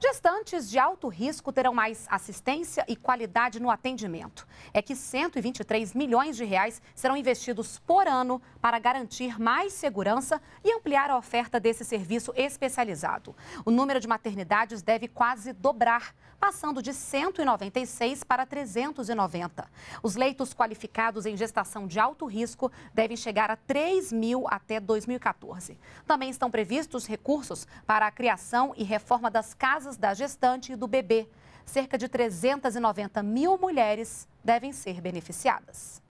Gestantes de alto risco terão mais assistência e qualidade no atendimento. É que 123 milhões de reais serão investidos por ano para garantir mais segurança e ampliar a oferta desse serviço especializado. O número de maternidades deve quase dobrar, passando de 196 para 390. Os leitos qualificados em gestação de alto risco devem chegar a 3 mil até 2014. Também estão previstos recursos para a criação e reforma das Casas da Gestante e do Bebê. Cerca de 390 mil mulheres devem ser beneficiadas.